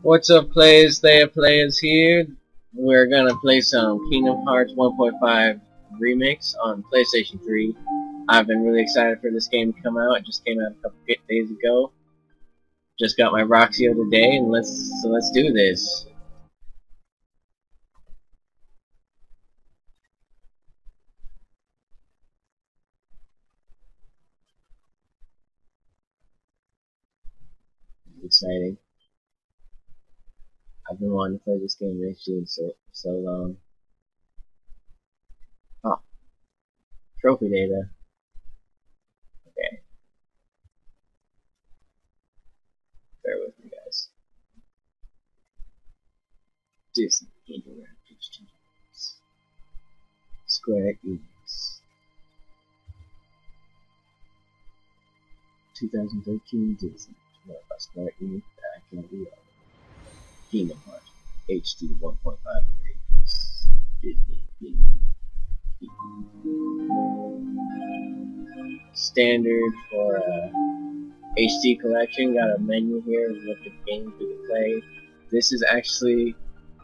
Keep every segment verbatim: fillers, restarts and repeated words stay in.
What's up, players? ThayaPlayaZ here. We're gonna play some Kingdom Hearts one point five ReMIX on PlayStation three. I've been really excited for this game to come out. It just came out a couple days ago. Just got my Roxio today, and let's so let's do this. Exciting. I've been wanting to play this game actually so so long. Oh, trophy data. Okay, bear with me, guys. Disney Interactive, Square Enix, two thousand thirteen Disney. By Square Enix, I can't be all. Kingdom Hearts H D one point five ReMIX. Disney standard for uh, H D collection. Got a menu here with the games we can play. This is actually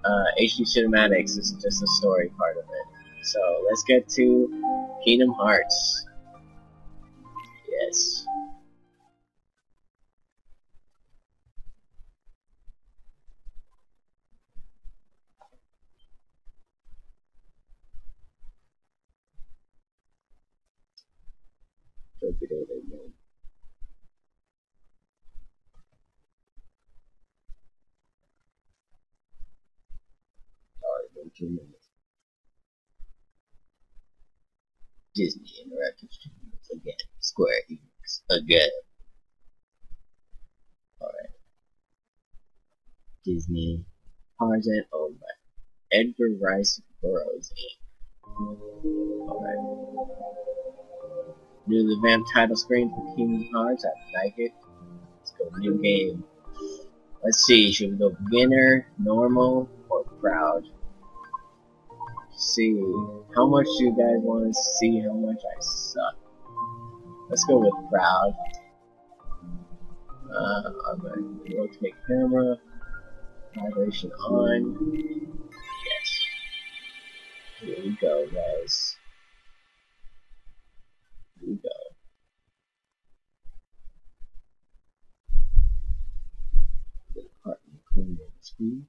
uh, H D cinematics. This is just the story part of it. So let's get to Kingdom Hearts. Yes. Minutes. Disney Interactive Studios again. Square Enix again. Alright. Disney Hearts and owned by Edgar Rice Burroughs Incorporated. Alright. New revamped title screen for Kingdom Hearts. I like it. Let's go new game. Let's see, should we go beginner, normal, or proud? See how much you guys want to see how much I suck. Let's go with proud. Uh, I'm gonna rotate camera, vibration on. Yes. Here we go, guys. Here we go. Get apart and clean the screen.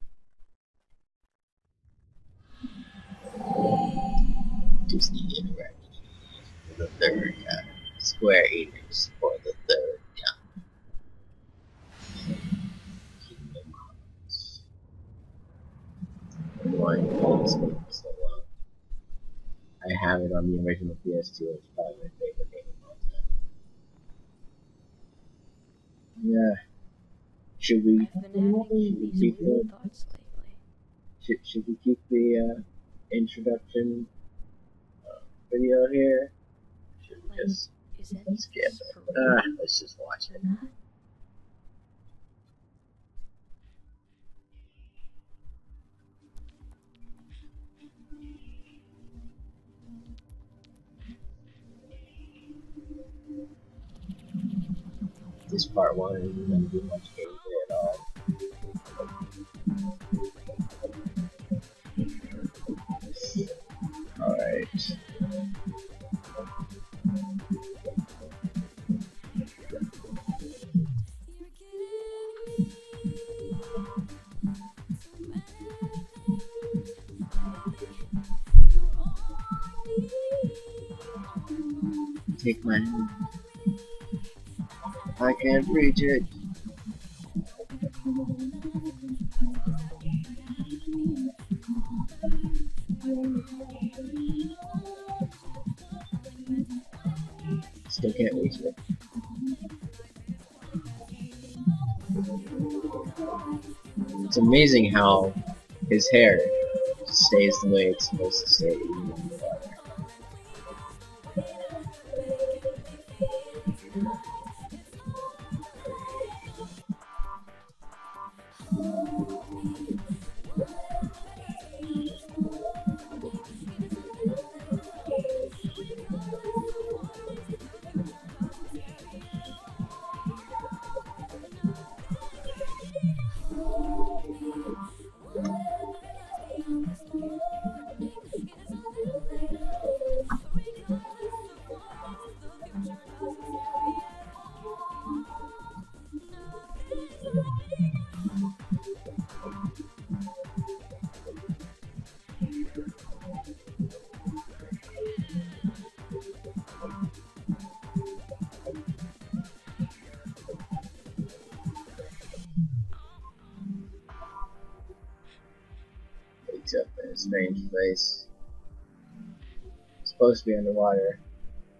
Disney Interactive for the third time. Square Enix for the third time. Kingdom Hearts. Why is it so long? I have it on the original P S two. It's probably my favorite game of all time. Yeah. Should we? Should we, should, should we keep the uh, introduction video here? Should we just skip it? Ah, let's just watch it. This part one isn't going to be much gameplay at all. Alright. Take my hand. I can't reach it. Still can't reach it. It's amazing how his hair stays the way it's supposed to stay. strange place. It's supposed to be underwater,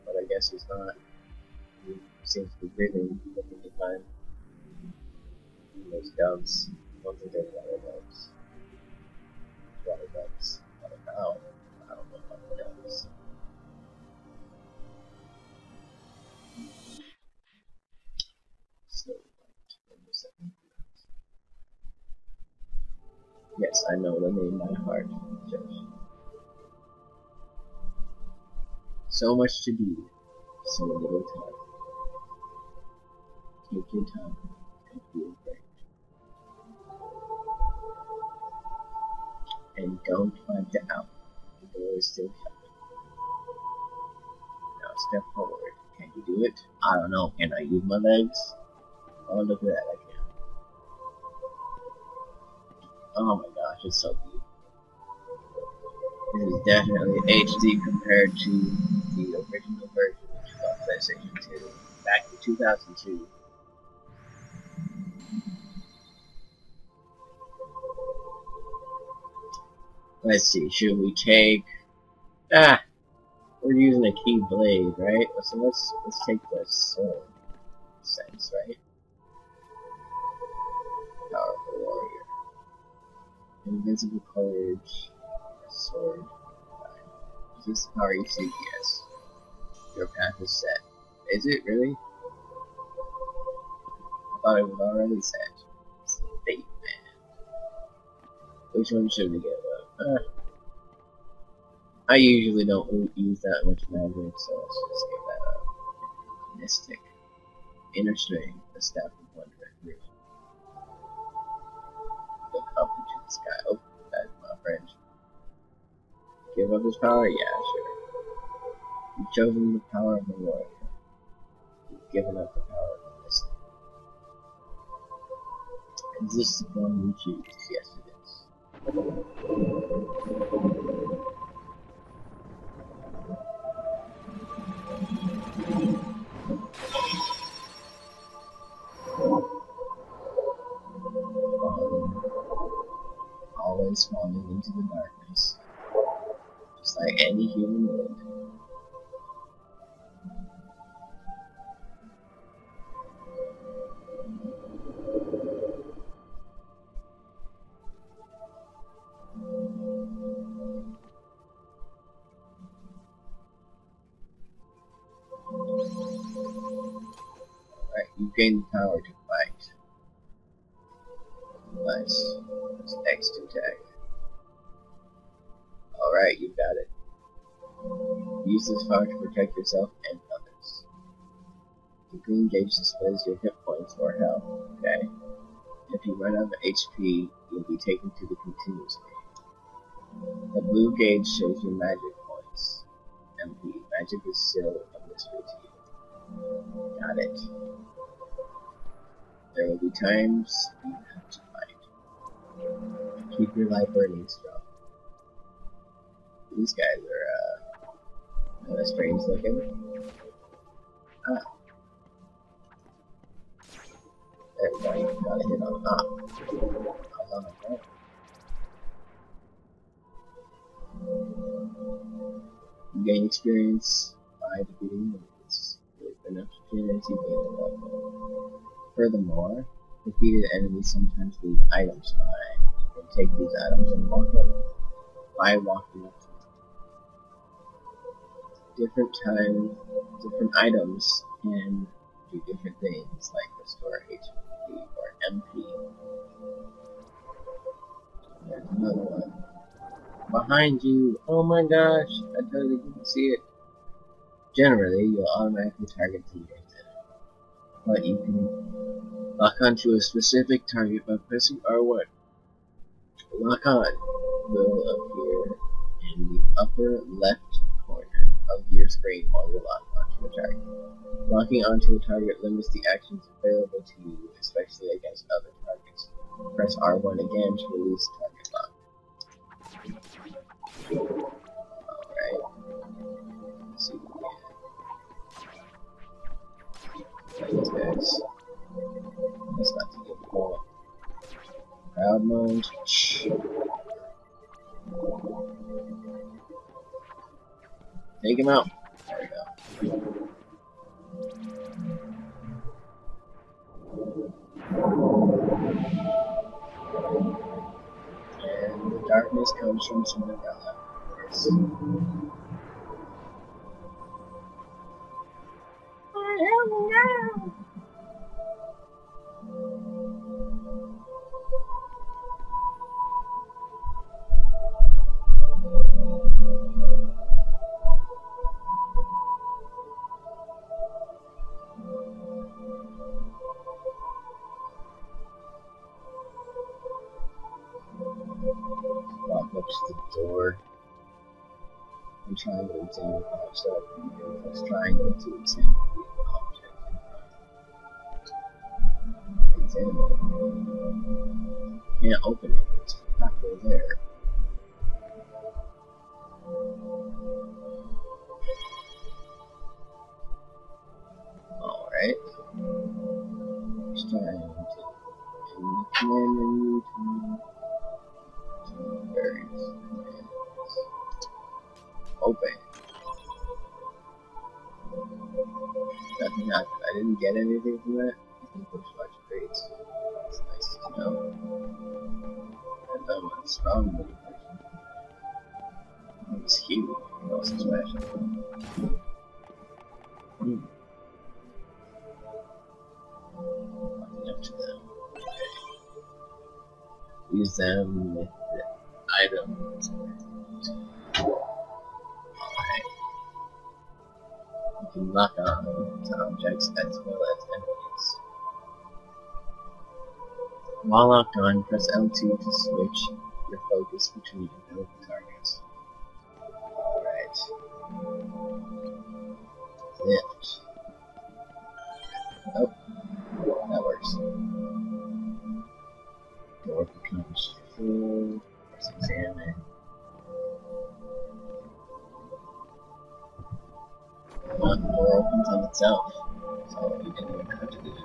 but I guess it's not. It seems to be breathing at the time. Those doves. I don't think they're water doves. Water doves. I don't know. I don't know water doves. Yes, I know the name by heart, Judge. So much to do, so little time. Take your time and feel great. And don't find it out. The door is still shut. Now step forward. Can you do it? I don't know. Can I use my legs? Oh, look at that. I can. Oh my gosh, it's so beautiful. This is definitely H D compared to the original version, which was on PlayStation two back in two thousand two. Let's see, should we take... Ah! We're using a key blade, right? So let's, let's take the sword. Makes sense, right? Powerful warrior. Invisible courage, sword. Right. Is this how you seek? Yes. Your path is set. Is it really? I thought it was already set. It's the fate, man. Which one should we get? Uh, I usually don't use that much magic, so let's just get that up. Mystic, inner string, the staff of wonder. Look up into the sky. Oh, that's my friend. Give up his power? Yeah, sure. You've chosen the power of the warrior. You've given up the power of the mystic. Is this the one you choose? Yes, it is. Always falling into the darkness, just like any human would. Alright, you gain the power to fight. Nice. That's X to attack. Alright, you got it. Use this power to protect yourself and others. The green gauge displays your hit points or health, okay? If you run out of H P, you'll be taken to the continuous game. The blue gauge shows your magic points. M P. Magic is still a mystery to you. Got it. There will be times you have to fight. Keep your life burning strong. These guys are, uh, kind of strange looking. Ah. There we go, you gotta hit on ah. I was on the phone. You gain experience by defeating enemies. With enough experience, you gain a level. Furthermore, defeated enemies sometimes leave items behind. You can take these items and walk up by walking up to them. Different times, different items can do different things, like restore H P or M P. There's another one. Behind you! Oh my gosh! I totally didn't see it. Generally, you'll automatically target the enemy. But you can lock onto a specific target by pressing R one. Lock on will appear in the upper left corner of your screen while you're locked onto a target. Locking onto a target limits the actions available to you, especially against other targets. Press R one again to release target lock. Alright. Let's see. These guys. That's not too difficult. Crowd mode. Take him out. There we go. And the darkness comes from somewhere down that place. I have now. The door. I'm trying to examine the outside window. I was trying to examine the object. Examine it. Can't open it. It's not there. Alright. I'm starting to examine it. Open. Nothing happened. I didn't get anything from that. I think those large crates. It's nice to know. And that one's probably the It's huge. It also smashed it. Hmm. Nothing up to them. Okay. Use them with the items. You can lock on to objects as well as enemies. While locked on, press L two to switch your focus between available targets. Alright. Lift. Nope. That works. Door becomes full. Press examine. One door opens on itself, so you didn't even have to do it.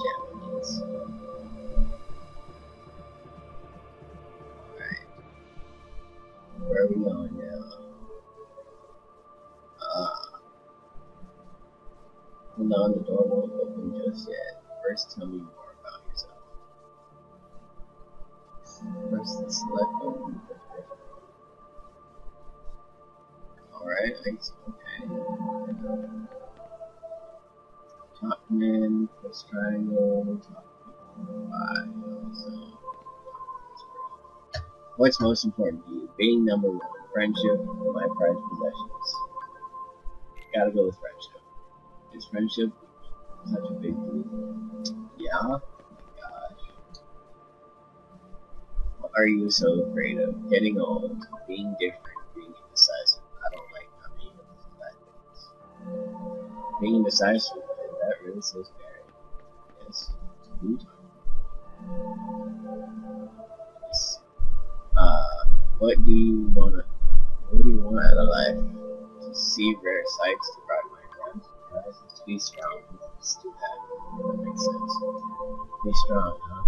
Japanese. Alright. Where are we going now? Ah. Well, no, the door won't open just yet. First, tell me more about yourself. First, select open. Alright, I guess, okay. Top man, press triangle, top five, so. What's most important to you? Being number one, friendship, or my prized possessions? Gotta go with friendship. Is friendship such a big deal? Yeah? Oh my gosh. What are you so afraid of? Getting old, being different, being indecisive. Being indecisive, that really is so scary. Yes. yes. Uh, what do you wanna? What do you want out of life? To see rare sights, to ride my friends, to, to be strong. Let's do that. That makes sense. Be strong, huh?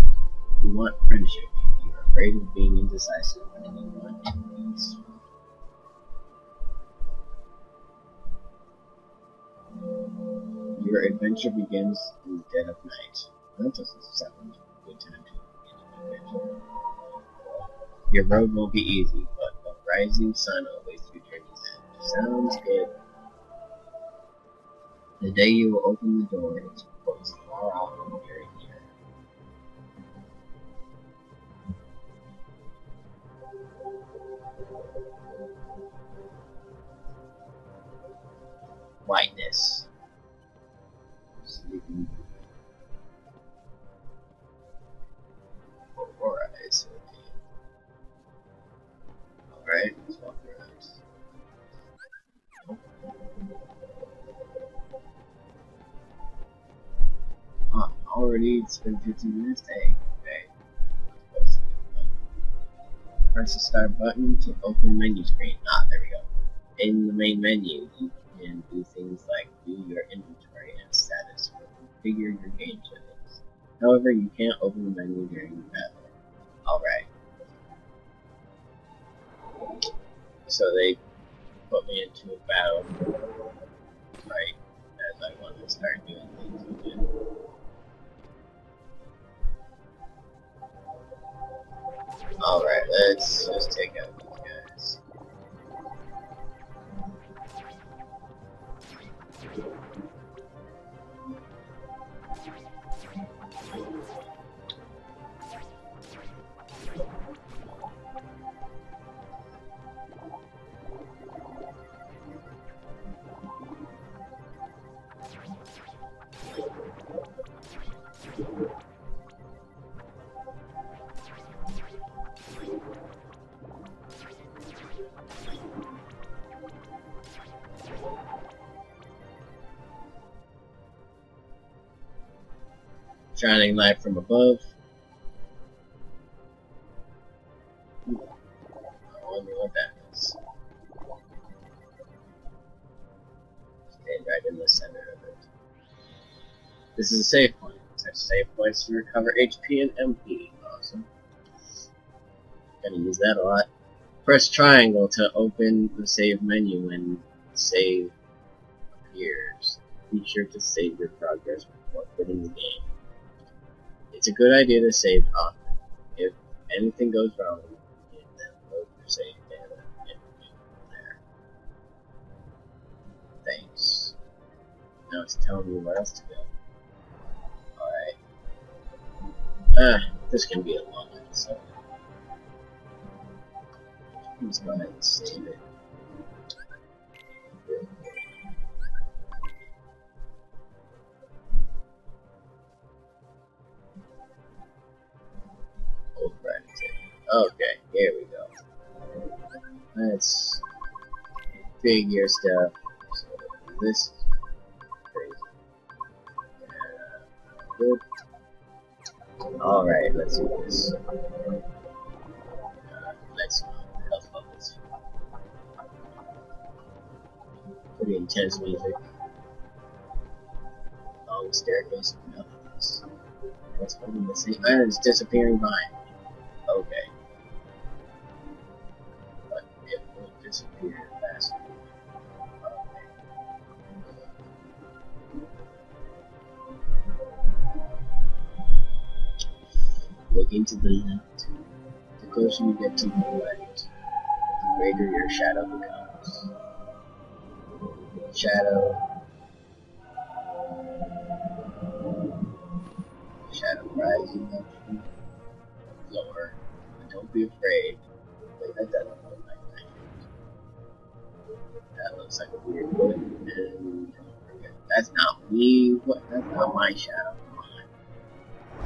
You want friendship. You're afraid of being indecisive, and you want to be strong. Your adventure begins in the dead of night. That doesn't sound a good time to begin an adventure. Your road won't be easy, but a rising sun always your journey's end. Sounds good. The day you will open the door is far off and very near. Whiteness. Sleeping. Aurora is okay. Alright, let's walk around. Ah, oh, already it's been fifteen minutes. Hey, okay. Press the start button to open menu screen. Ah, there we go. In the main menu, you and do things like view your inventory and status or configure your game settings. However, you can't open the menu during the battle. Alright. so they put me into a battle right as I wanted to start doing things again. Alright, let's just take out these guys. Trying to ignite from above. I wonder what that is. Stay right in the center of it. This is a save point. Touch save points to recover H P and M P. Awesome. Gonna use that a lot. Press triangle to open the save menu when save appears. Be sure to save your progress before quitting the game. It's a good idea to save often. If anything goes wrong, you can then load your save data and move from there. Thanks. Now it's telling me where else to go. Alright. Ah, this can be a long episode. Let's go ahead and save it. Okay, here we go. Let's figure stuff. So this is crazy. Uh, Alright, let's do this. Uh, let's go. Health levels. Pretty intense music. Long staircase. Nothingness. What's holding the same items disappearing behind me? Okay. Disappear fast. Looking to the left. The closer you get to the right, the greater your shadow becomes. Shadow. Shadow rising up from the floor. And don't be afraid. Wait, that doesn't look like that. That looks like a weird one. And that's not me. What? That's not my shadow.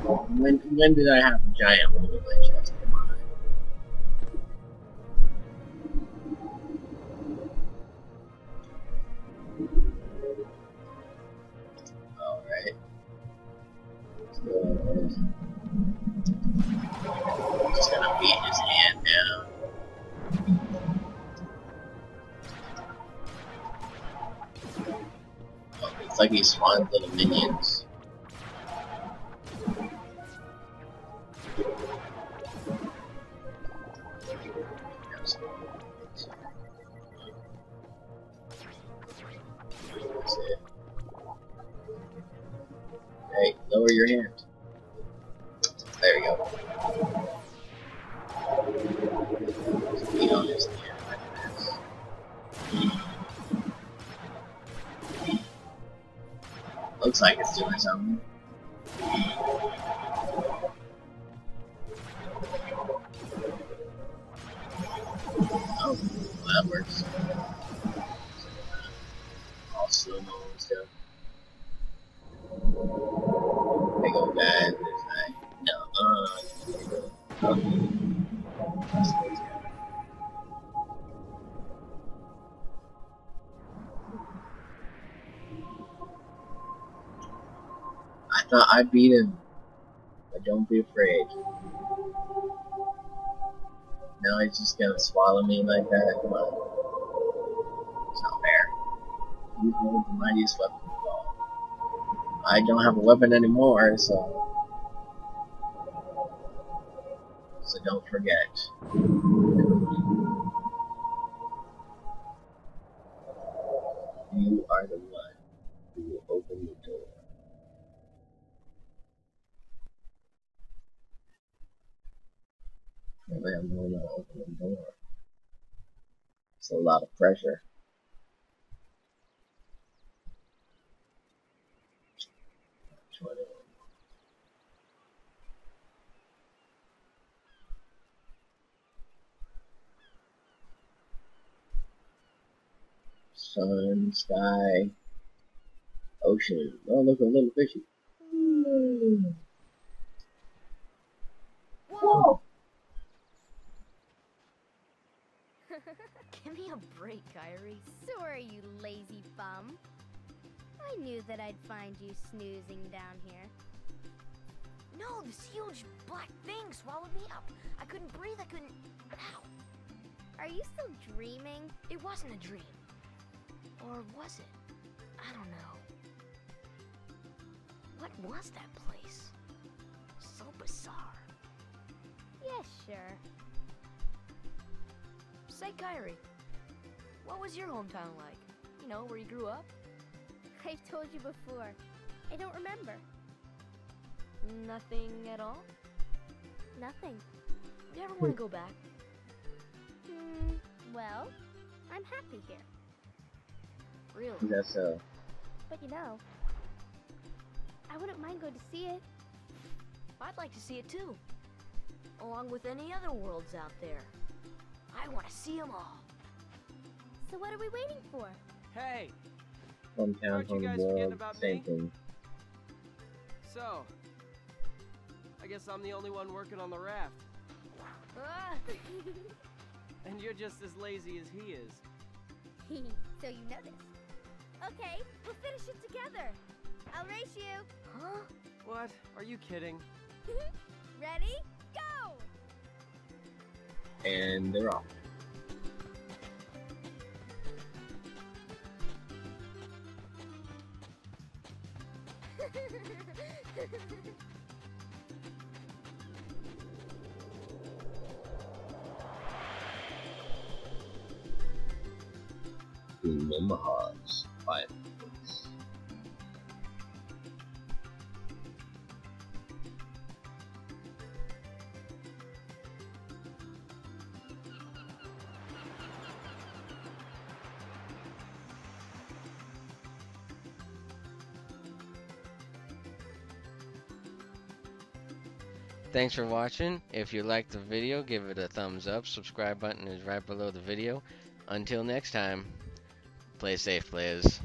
Come on. When when did I have a giant one in my chest? Come on. All right. So, I'm just gonna beat his hand down. It's like he spawned little minions. That's it. Hey, lower your hand. There we go. Beat on his hand like this. Mm. Looks like it's doing something. Oh, well, that works. All slow mo and stuff. Big old guy, there's like, no, uh, oh. No, I beat him, but don't be afraid. Now he's just gonna swallow me like that. Come on, it's not fair. You hold the mightiest weapon of all. I don't have a weapon anymore, so so don't forget. find a one who will open the door. And I'm going to open the door. It's a lot of pressure. twenty-one. Sun, sky, ocean. Oh, look, a little fishy. Mm. Whoa! Give me a break, Kairi. Sorry, you lazy bum. I knew that I'd find you snoozing down here. No, this huge black thing swallowed me up. I couldn't breathe. I couldn't. Ow! Are you still dreaming? It wasn't a dream. Or was it? I don't know. What was that place? So bizarre. Yeah, sure. Say, Kairi, what was your hometown like? You know, where you grew up? I've told you before. I don't remember. Nothing at all? Nothing. Do you ever want to go back? Hmm, well, I'm happy here. Really? That's so. But you know, I wouldn't mind going to see it. I'd like to see it too. Along with any other worlds out there. I want to see them all. So what are we waiting for? Hey! Hometown, aren't you guys forgetting about me? So, I guess I'm the only one working on the raft. And you're just as lazy as he is. So you know this. Okay, we'll finish it together. I'll race you. Huh? What? Are you kidding? Ready? Go! And they're off. Remember Hobbs by Netflix. Thanks for watching. If you liked the video, give it a thumbs up. Subscribe button is right below the video. Until next time, play safe, players.